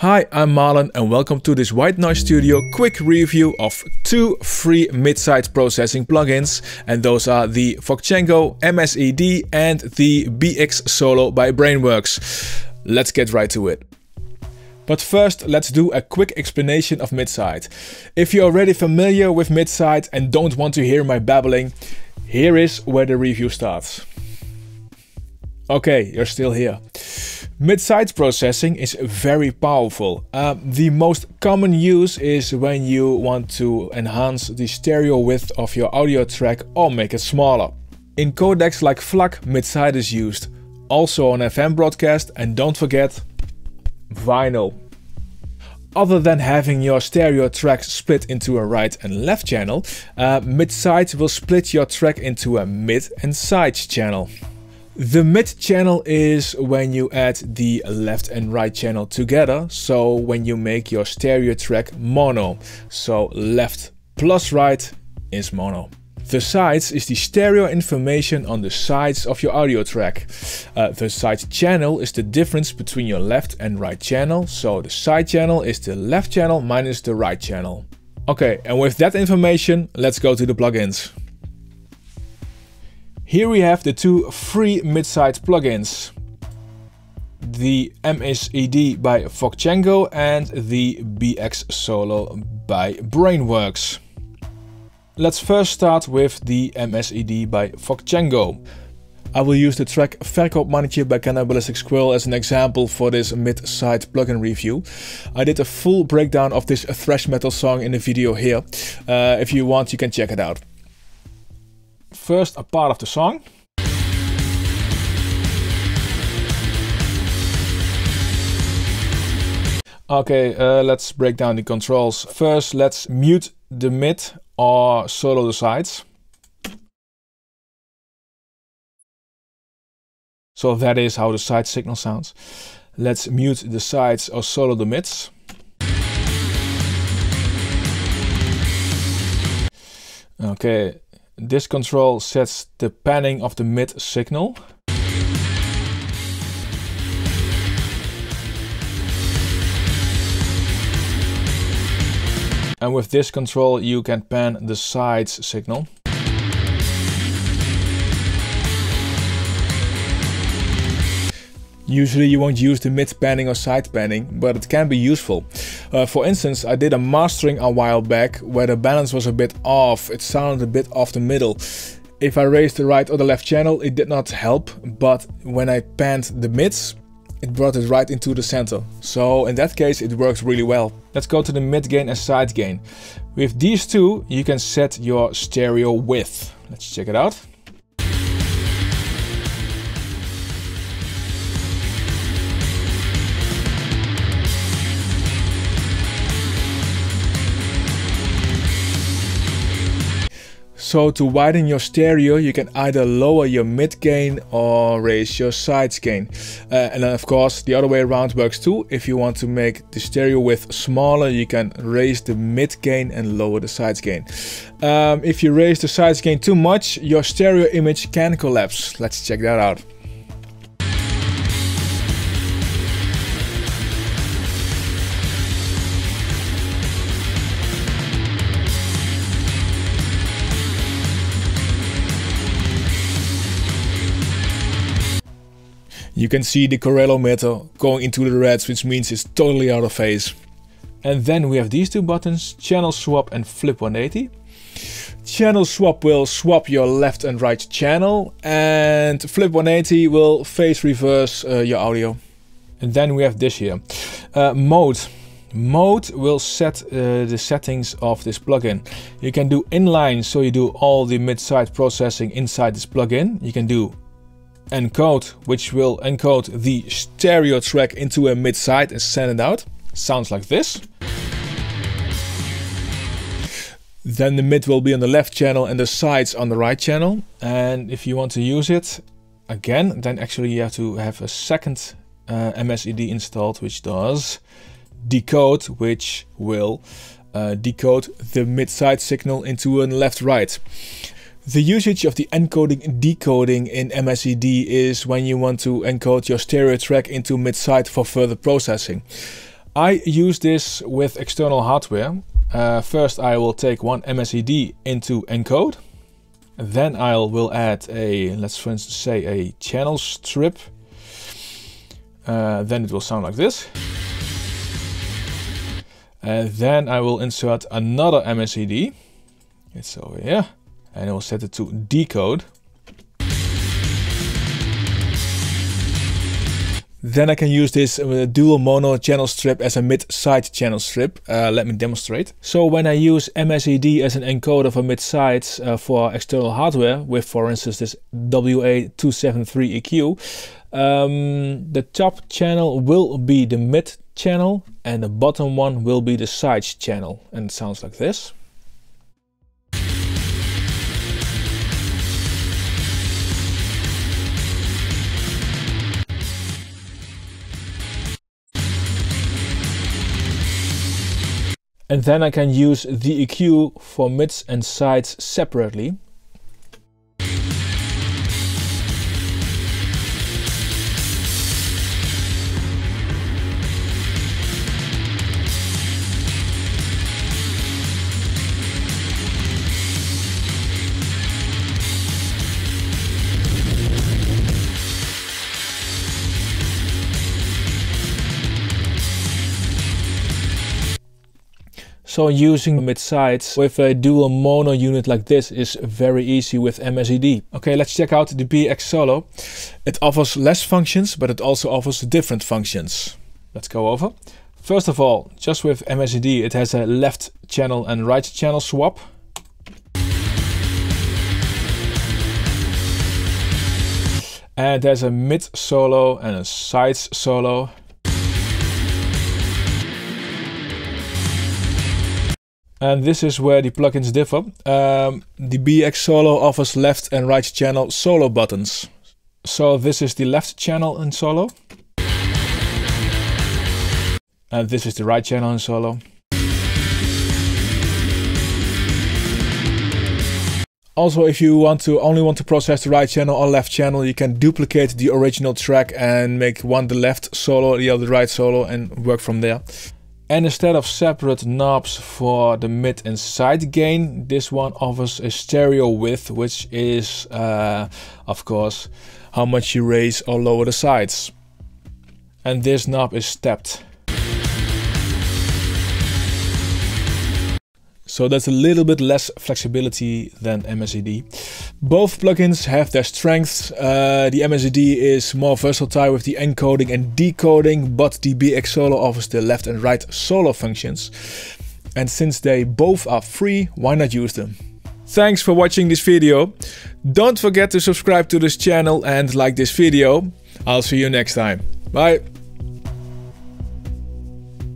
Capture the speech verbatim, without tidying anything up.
Hi, I'm Marlon and welcome to this White Noise Studio quick review of two free mid-size processing plugins, and those are the Voxengo M S E D and the B X Solo by Brainworx. Let's get right to it. But first, let's do a quick explanation of mid-size. If you're already familiar with mid-size and don't want to hear my babbling, here is where the review starts. Okay, you're still here. Mid-size processing is very powerful. Uh, the most common use is when you want to enhance the stereo width of your audio track or make it smaller. In codecs like FLAC, mid-size is used. Also on F M broadcast, and don't forget, vinyl. Other than having your stereo track split into a right and left channel, uh, mid-size will split your track into a mid and sides channel. The mid channel is when you add the left and right channel together, so when you make your stereo track mono, so left plus right is mono. The sides is the stereo information on the sides of your audio track. Uh, the side channel is the difference between your left and right channel, so the side channel is the left channel minus the right channel. Okay, and with that information, let's go to the plugins. Here we have the two free mid-size plugins, the M S E D by Voxengo and the B X Solo by Brainworx. Let's first start with the M S E D by Voxengo. I will use the track Verkoop Manager by Cannibalistic Squirrel as an example for this mid-size plugin review. I did a full breakdown of this thrash metal song in the video here. Uh, if you want, you can check it out. First, a part of the song. Okay, uh, let's break down the controls. First, let's mute the mid or solo the sides. So that is how the side signal sounds. Let's mute the sides or solo the mids. Okay. This control sets the panning of the mid signal. And with this control you can pan the sides signal. Usually you won't use the mid panning or side panning, but it can be useful. Uh, for instance, I did a mastering a while back where the balance was a bit off, it sounded a bit off the middle. If I raised the right or the left channel, it did not help, but when I panned the mids, it brought it right into the center. So in that case, it works really well. Let's go to the mid gain and side gain. With these two, you can set your stereo width. Let's check it out. So to widen your stereo, you can either lower your mid gain or raise your sides gain. Uh, and then of course the other way around works too. If you want to make the stereo width smaller, you can raise the mid gain and lower the sides gain. Um, if you raise the sides gain too much, your stereo image can collapse. Let's check that out. You can see the Corello meter going into the reds, which means it's totally out of phase. And then we have these two buttons, channel swap and flip one eighty. Channel swap will swap your left and right channel, and flip one eighty will phase reverse uh, your audio. And then we have this here, uh, mode. Mode will set uh, the settings of this plugin. You can do inline, so you do all the mid-size processing inside this plugin. You can do encode, which will encode the stereo track into a mid-side and send it out. Sounds like this. Then the mid will be on the left channel and the sides on the right channel. And if you want to use it again, then actually you have to have a second uh, M S E D installed, which does decode, which will uh, decode the mid-side signal into a left-right. The usage of the encoding and decoding in M S E D is when you want to encode your stereo track into mid-side for further processing. I use this with external hardware. Uh, first I will take one M S E D into encode. Then I will add a, let's for instance say a channel strip. Uh, then it will sound like this. And then I will insert another M S E D. It's over here. And I will set it to decode. Then I can use this uh, dual mono channel strip as a mid-side channel strip. Uh, let me demonstrate. So when I use M S E D as an encoder for mid-sides uh, for external hardware with, for instance, this W A two seven three E Q, um, the top channel will be the mid channel and the bottom one will be the sides channel. And it sounds like this. And then I can use the E Q for mids and sides separately. So using mid-sides with a dual mono unit like this is very easy with M S E D. Okay, let's check out the B X Solo. It offers less functions, but it also offers different functions. Let's go over. First of all, just with M S E D, it has a left channel and right channel swap. And there's a mid solo and a sides solo. And this is where the plugins differ. Um, the B X Solo offers left and right channel solo buttons. So this is the left channel in solo. And this is the right channel in solo. Also, if you want to only want to process the right channel or left channel, you can duplicate the original track and make one the left solo, the other the right solo, and work from there. And instead of separate knobs for the mid and side gain, this one offers a stereo width, which is, uh, of course, how much you raise or lower the sides. And this knob is stepped. So that's a little bit less flexibility than M S E D. Both plugins have their strengths. Uh, the M S E D is more versatile with the encoding and decoding, but the B X Solo offers the left and right solo functions. And since they both are free, why not use them? Thanks for watching this video. Don't forget to subscribe to this channel and like this video. I'll see you next time. Bye.